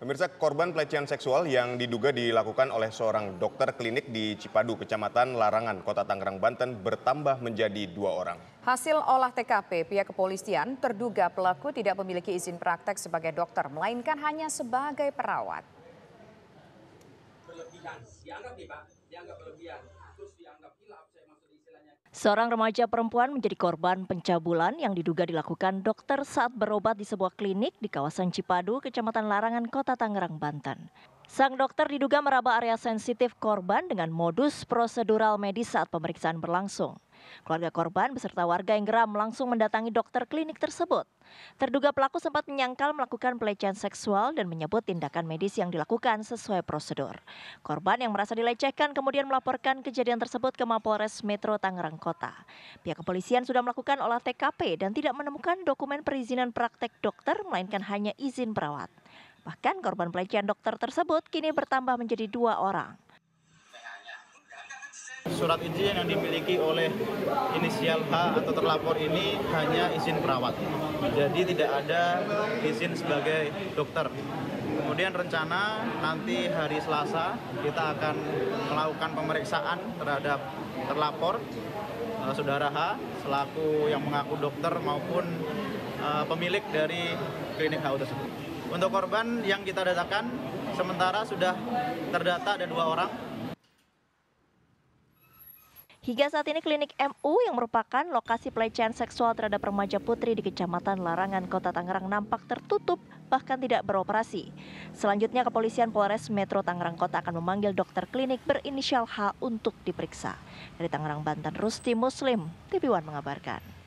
Pemirsa, korban pelecehan seksual yang diduga dilakukan oleh seorang dokter klinik di Cipadu, Kecamatan Larangan, Kota Tangerang, Banten bertambah menjadi 2 orang. Hasil olah TKP pihak kepolisian, terduga pelaku tidak memiliki izin praktek sebagai dokter, melainkan hanya sebagai perawat. Seorang remaja perempuan menjadi korban pencabulan yang diduga dilakukan dokter saat berobat di sebuah klinik di kawasan Cipadu, Kecamatan Larangan, Kota Tangerang, Banten. Sang dokter diduga meraba area sensitif korban dengan modus prosedural medis saat pemeriksaan berlangsung. Keluarga korban beserta warga yang geram langsung mendatangi dokter klinik tersebut. Terduga pelaku sempat menyangkal melakukan pelecehan seksual dan menyebut tindakan medis yang dilakukan sesuai prosedur. Korban yang merasa dilecehkan kemudian melaporkan kejadian tersebut ke Mapolres Metro Tangerang Kota. Pihak kepolisian sudah melakukan olah TKP dan tidak menemukan dokumen perizinan praktek dokter, melainkan hanya izin perawat. Bahkan korban pelecehan dokter tersebut kini bertambah menjadi 2 orang. Surat izin yang dimiliki oleh inisial H atau terlapor ini hanya izin perawat. Jadi tidak ada izin sebagai dokter. Kemudian rencana nanti hari Selasa kita akan melakukan pemeriksaan terhadap terlapor saudara H selaku yang mengaku dokter maupun pemilik dari klinik H tersebut. Untuk korban yang kita datakan sementara sudah terdata ada 2 orang. Hingga saat ini klinik MU yang merupakan lokasi pelecehan seksual terhadap remaja putri di Kecamatan Larangan, Kota Tangerang nampak tertutup bahkan tidak beroperasi. Selanjutnya kepolisian Polres Metro Tangerang Kota akan memanggil dokter klinik berinisial H untuk diperiksa. Dari Tangerang, Banten, Rusti Muslim, TV1 mengabarkan.